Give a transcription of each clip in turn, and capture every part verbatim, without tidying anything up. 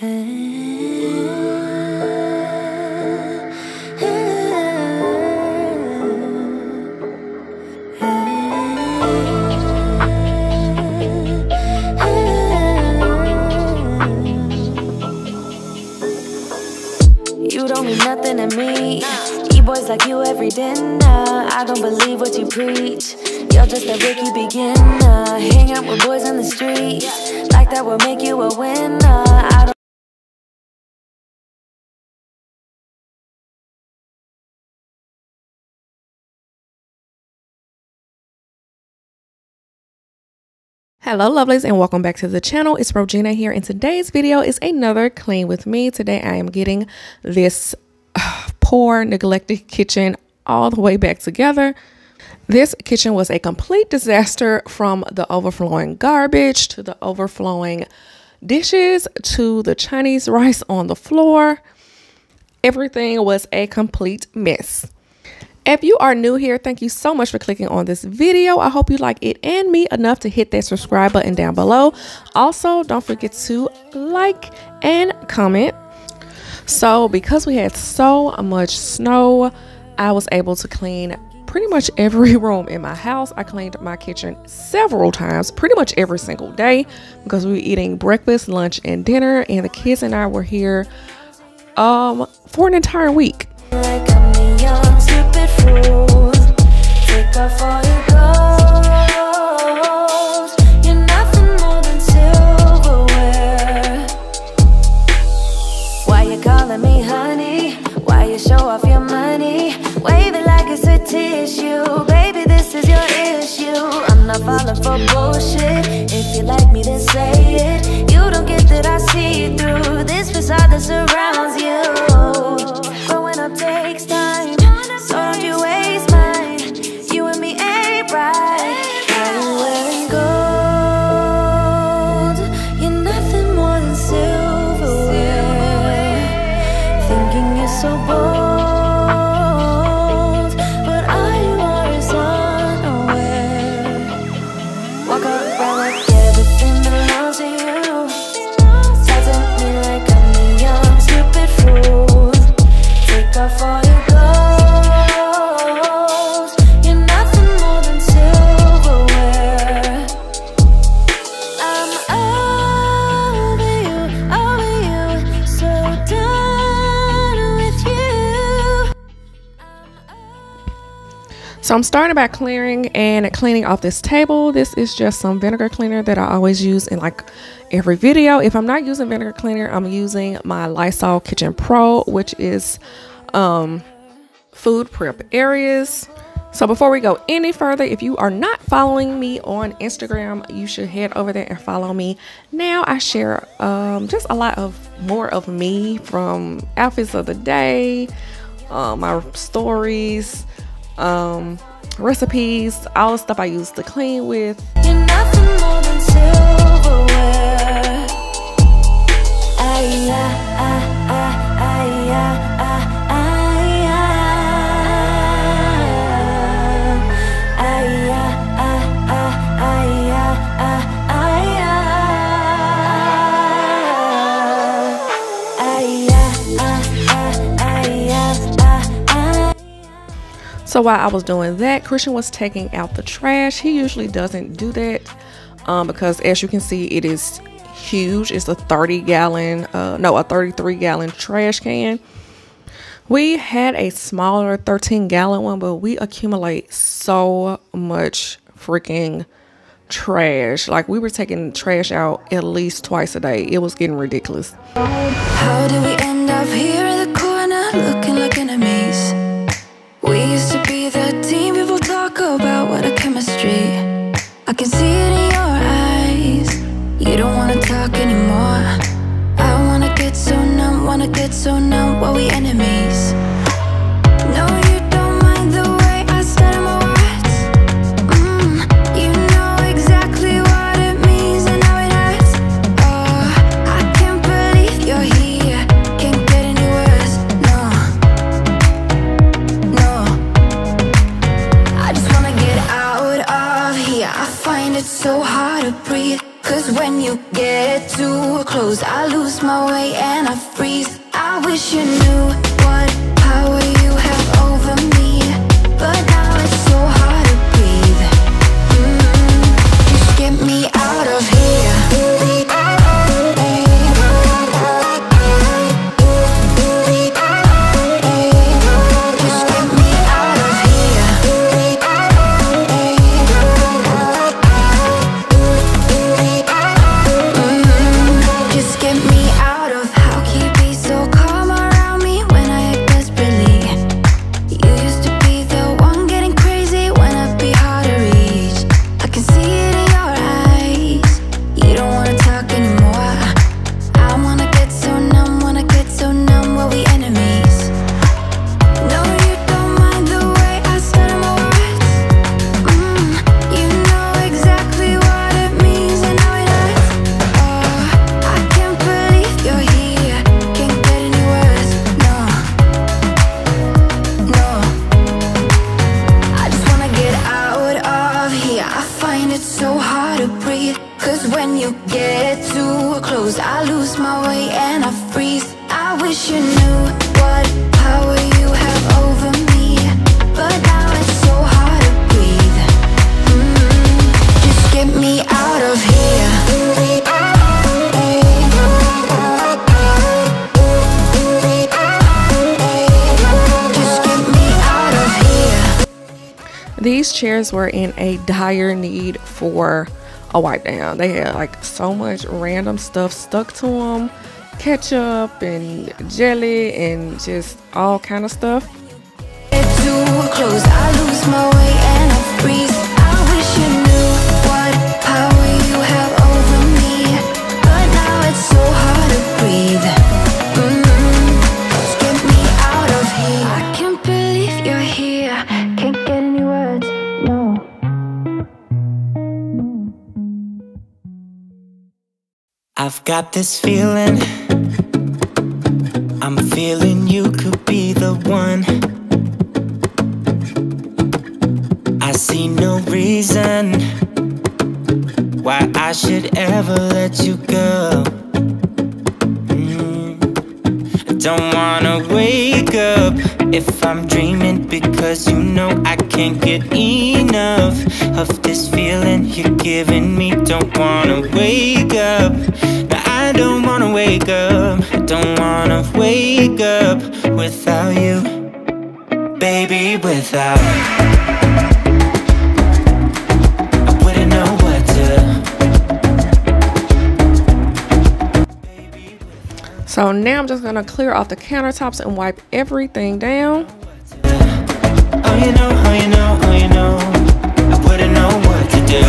You don't mean nothing to me. E-boys like you every dinner. I don't believe what you preach. You're just a rookie beginner. Hang out with boys on the street. Like that will make you a winner. I don't Hello lovelies, and welcome back to the channel. It's Rogina here, and today's video is another clean with me. Today I am getting this uh, poor neglected kitchen all the way back together. This kitchen was a complete disaster, from the overflowing garbage to the overflowing dishes to the Chinese rice on the floor. Everything was a complete mess. If you are new here, thank you so much for clicking on this video. I hope you like it and me enough to hit that subscribe button down below. Also, don't forget to like and comment. So because we had so much snow, I was able to clean pretty much every room in my house. I cleaned my kitchen several times, pretty much every single day, because we were eating breakfast, lunch, and dinner, and the kids and I were here um, for an entire week. Take off all your clothes. You're nothing more than silverware. Why you calling me honey? Why you show off your money? Wave it like it's a tissue. Baby, this is your issue. I'm not falling for bullshit. If you like me, then say it. You don't get that I see it through this facade that surrounds you. Growing up takes time, so don't you waste my So I'm starting by clearing and cleaning off this table. This is just some vinegar cleaner that I always use in like every video. If I'm not using vinegar cleaner, I'm using my Lysol Kitchen Pro, which is um, food prep areas. So before we go any further, if you are not following me on Instagram, you should head over there and follow me now. I share um, just a lot of more of me, from outfits of the day, uh, my stories, um recipes, all the stuff I use to clean with. You're nothing more than silverware. Ay, ah, ah, ah, ay, ah, ah, ay, ah. Ay, ah, ah, ah, ay, ah, ah, ay, ah. Ay, ah, ah, ah, ay, ah, ah. So while I was doing that, Christian was taking out the trash. He usually doesn't do that um, because, as you can see, it is huge. It's a thirty gallon, uh, no, a thirty-three gallon trash can. We had a smaller thirteen gallon one, but we accumulate so much freaking trash. Like, we were taking trash out at least twice a day. It was getting ridiculous. How did we end up here in the corner looking like enemies? We used to be the team people talk about. What a chemistry. I can see it in your eyes. You don't want to talk anymore. I want to get so numb, want to get so numb. While we enemies. No, you don't mind the way I said my words. mm, You know exactly what it means and how it hurts. Oh, I can't believe you're here. Can't get any worse. I lose my way and I freeze. I wish you knew what power you have over me, but now it's so hard to breathe. Mm-hmm. Just get me out of here. Just get me out of here. Mm-hmm. Just get me out of here. How can you be so calm around me when I act desperately? You used to be the one getting crazy when I'd be hard to reach. I can see it in your eyes. You don't wanna talk anymore. I wanna get so numb, wanna get so numb. Were we enemies? No, you don't mind the way I stutter my words. Mm, you know exactly what it means and how it hurts. Oh, I can't believe you're here. Can't get any worse. No, no. I just wanna get out of here. I find it so hard to breathe. Cause when you get too close, I lose my way and I freeze. I wish you knew what power you have over me, but now it's so hard to breathe. Mm, just get me out of here. Just get me out of here. These chairs were in a dire need for a wipe down. They had like so much random stuff stuck to them, ketchup and jelly and just all kind of stuff. Get too close, I lose my way and I freeze. I wish you knew what power you have over me, but now it's so hard to breathe. Mm, just get me out of here. I can't believe you're here. Can't get any words. No. I've got this feeling, I'm feeling you could be the one. I see no reason why I should ever let you go. Mm. Don't wanna wake up if I'm dreaming, because you know I can't get enough of this feeling you're giving me. Don't wanna wake up. I don't wanna wake up, I don't wanna wake up without you, baby, without. I wouldn't know what to. So now I'm just gonna clear off the countertops and wipe everything down. Oh, you know, oh, you know, oh, you know, I wouldn't know what to do.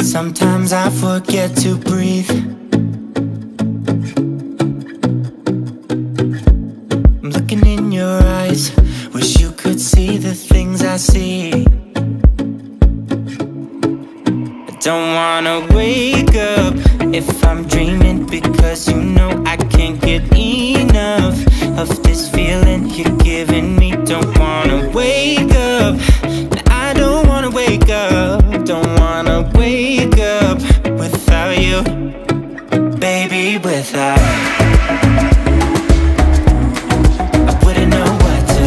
Sometimes I forget to breathe. I'm looking in your eyes. Wish you could see the things I see. I don't wanna wake up if I'm dreaming, because you know I can't get enough of this feeling you're giving me. Don't wanna wake up. I don't wanna wake up. Don't wanna wake up without you, baby, without. I wouldn't know what to.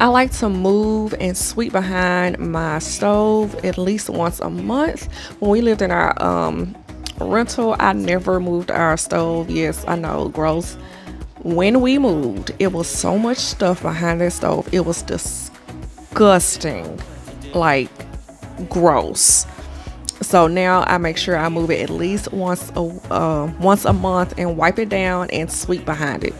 I like to move and sweep behind my stove at least once a month. When we lived in our um rental, I never moved our stove. Yes, I know, gross. When we moved, it was so much stuff behind that stove. It was disgusting. Like, gross. So now I make sure I move it at least once a uh, once a month and wipe it down and sweep behind it.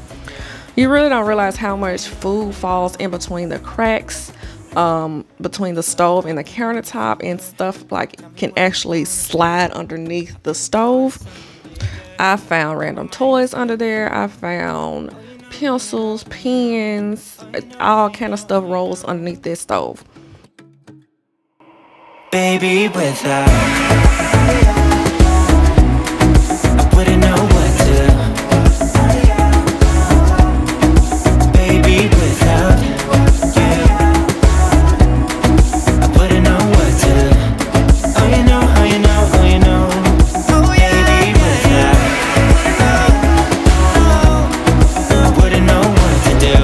You really don't realize how much food falls in between the cracks, um, between the stove and the countertop, and stuff like can actually slide underneath the stove. I found random toys under there. I found pencils, pens, all kind of stuff rolls underneath this stove. baby, without I wouldn't know what to, baby, without you, I wouldn't know what to. Oh, you know, oh, you know, oh, you know, oh, yeah, baby, without I wouldn't know what to do.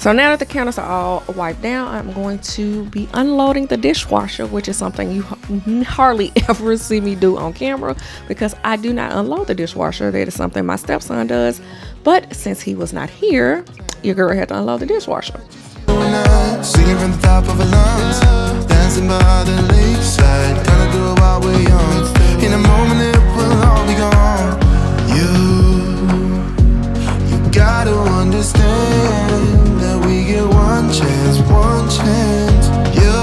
So now that the counters are all wiped down, I'm going to be unloading the dishwasher, which is something you hardly ever see me do on camera because I do not unload the dishwasher. That is something my stepson does. But since he was not here, your girl had to unload the dishwasher. Singing from the top of her lungs, dancing by the lakeside, gonna do it while we're young. In a moment it will all be gone. You, you gotta understand. Get one chance, one chance. You,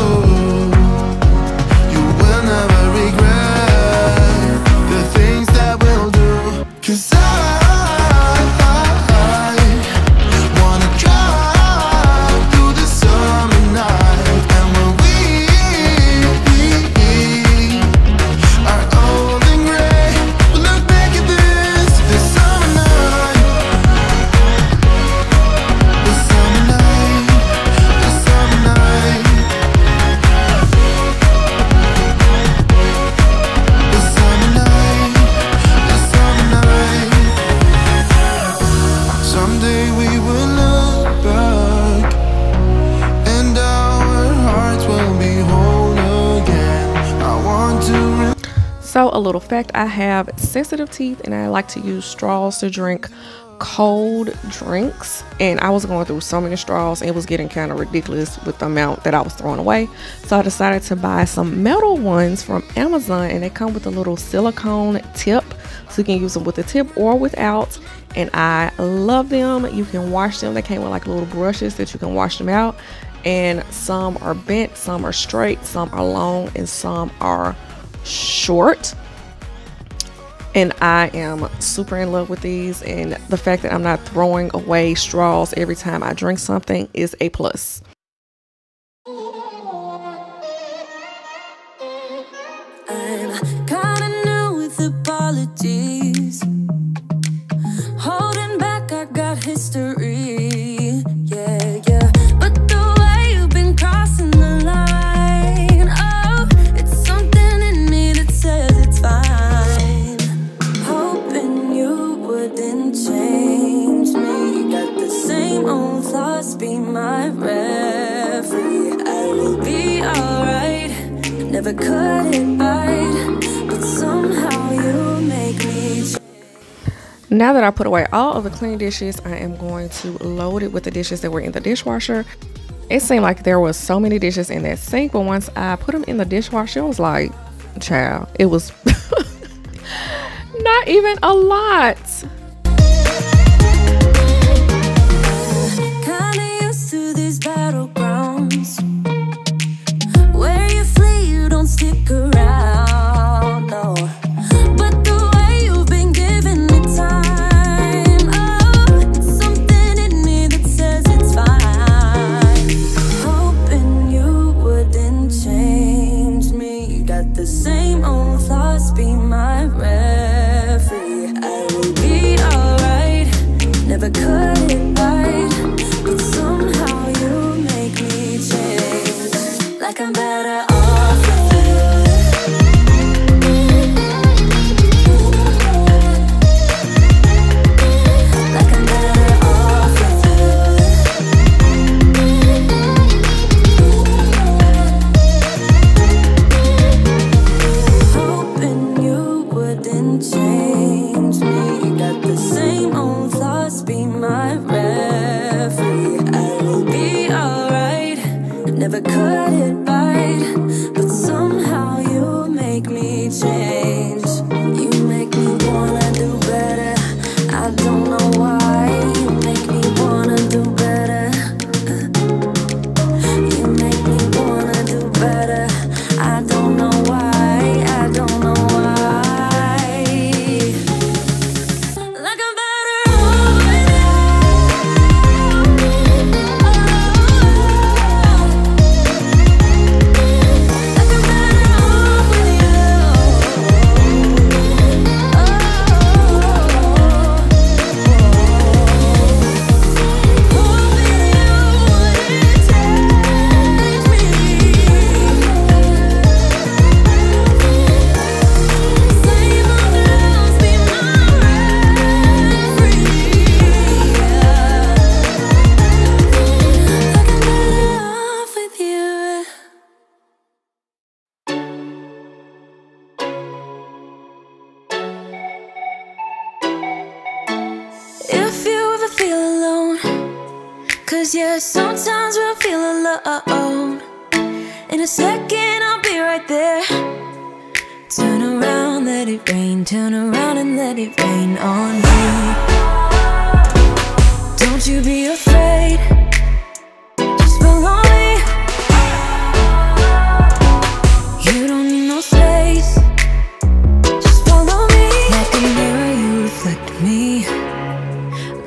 you will never regret the things that we'll do. Cause I little fact, I have sensitive teeth and I like to use straws to drink cold drinks, and I was going through so many straws and it was getting kind of ridiculous with the amount that I was throwing away, so I decided to buy some metal ones from Amazon, and they come with a little silicone tip, so you can use them with the tip or without, and I love them. You can wash them. They came with like little brushes that you can wash them out, and some are bent, some are straight, some are long, and some are short. And I am super in love with these, and the fact that I'm not throwing away straws every time I drink something is a plus. I'm kinda new with apologies, holding back, I got history, yeah, yeah. But the way you've been crossing the line, oh, it's something in me that says it's fine. Be my referee, I will be alright. Never could it bite, but somehow you make me. Now that I put away all of the clean dishes, I am going to load it with the dishes that were in the dishwasher. It seemed like there was so many dishes in that sink, but once I put them in the dishwasher, it was like, child, it was not even a lot. Stick around, no. But the way you've been giving me time, oh, it's something in me that says it's fine. Hoping you wouldn't change me. Got the same old thoughts, be my rest. change me. Let the same old thoughts be my referee. I will be alright. Never cut it bite, but somehow you make me change. You make me wanna do better. I don't know why. You make me wanna do better. You make me wanna do better. I don't know why. Yeah, sometimes we'll feel alone. In a second I'll be right there. Turn around, let it rain. Turn around and let it rain on me. Don't you be afraid, just follow me. You don't need no space, just follow me. Like a mirror you reflect me.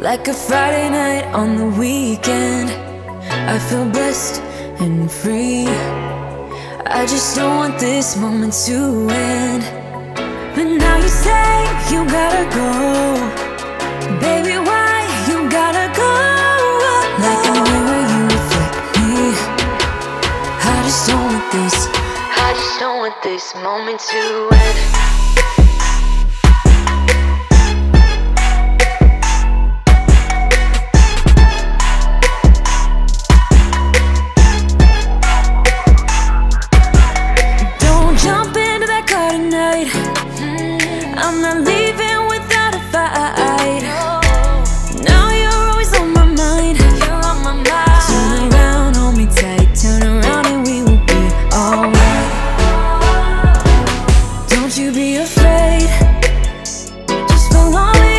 Like a Friday night on the weekend, I feel blessed and free. I just don't want this moment to end. But now you say you gotta go. Baby, why you gotta go? Like the mirror you reflect me. I just don't want this, I just don't want this moment to end. I'm not leaving without a fight. Now you're always on my mind. Turn around, hold me tight. Turn around and we will be alright. Don't you be afraid, just follow me.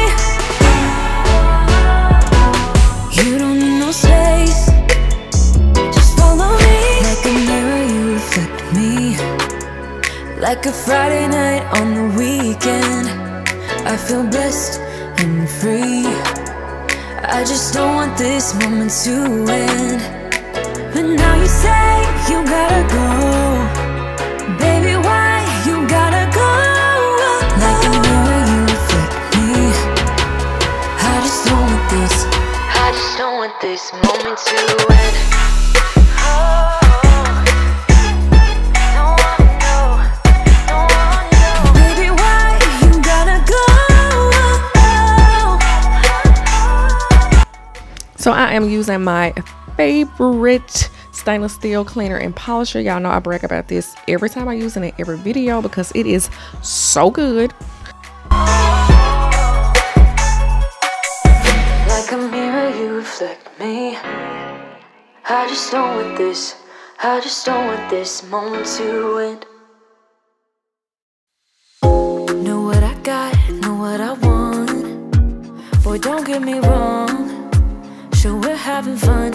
You don't need no space, just follow me. Like a mirror you reflect me. Like a Friday night on the weekend, I feel blessed and free. I just don't want this moment to end. But now you say you gotta go. Baby, why you gotta go? Like the mirror you reflect me. I just don't want this, I just don't want this moment to end. So I am using my favorite stainless steel cleaner and polisher. Y'all know I brag about this every time I use it in every video because it is so good. Like a mirror you reflect me. I just don't want this, I just don't want this moment to end. Know what I got, know what I want. Boy, don't get me wrong, sure we're having fun,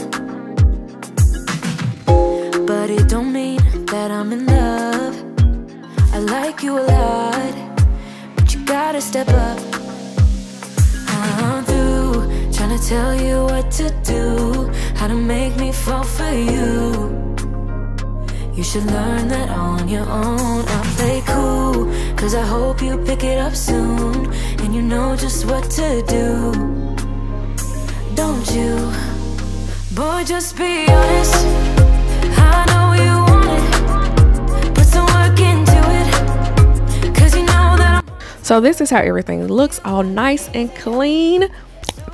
but it don't mean that I'm in love. I like you a lot, but you gotta step up. I'm through trying to tell you what to do, how to make me fall for you. You should learn that on your own. I play cool, cause I hope you pick it up soon, and you know just what to do. Don't you? Boy, just be honest. I know you want it. Put some work into it, cause you know that I'm. So this is how everything looks, all nice and clean.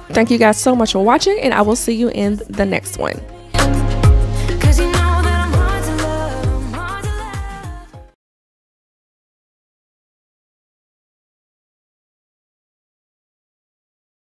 Thank you guys so much for watching, and I will see you in the next one.